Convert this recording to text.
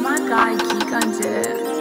Oh my god, he done did it.